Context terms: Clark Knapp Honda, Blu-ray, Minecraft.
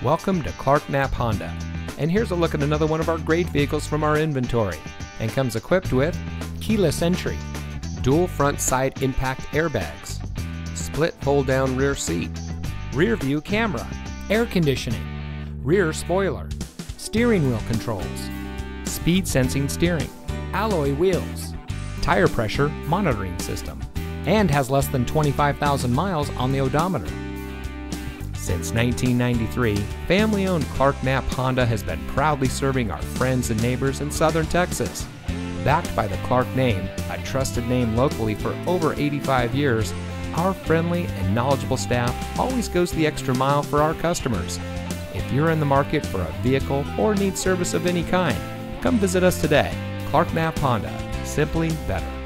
Welcome to Clark Knapp Honda, and here's a look at another one of our great vehicles from our inventory, and comes equipped with keyless entry, dual front side impact airbags, split fold down rear seat, rear view camera, air conditioning, rear spoiler, steering wheel controls, speed sensing steering, alloy wheels, tire pressure monitoring system, and has less than 25,000 miles on the odometer. Since 1993, family-owned Clark Knapp Honda has been proudly serving our friends and neighbors in southern Texas. Backed by the Clark name, a trusted name locally for over 85 years, our friendly and knowledgeable staff always goes the extra mile for our customers. If you're in the market for a vehicle or need service of any kind, come visit us today. Clark Knapp Honda, simply better.